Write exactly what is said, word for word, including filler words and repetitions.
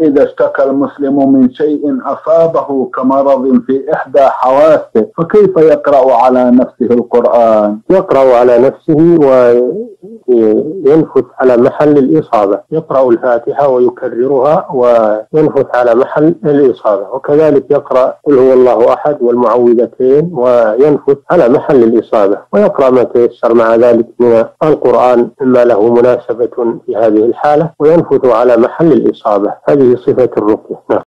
إذا اشتكى المسلم من شيء أصابه كمرض في إحدى حواسه فكيف يقرأ على نفسه القرآن؟ يقرأ على نفسه وينفث على محل الإصابة، يقرأ الفاتحة ويكررها وينفث على محل الإصابة، وكذلك يقرأ قل هو الله أحد والمعوذتين وينفث على محل الإصابة، ويقرأ ما تيسر مع ذلك من القرآن مما له مناسبة في هذه الحالة وينفث على محل الإصابة. هذه صفة الرقية.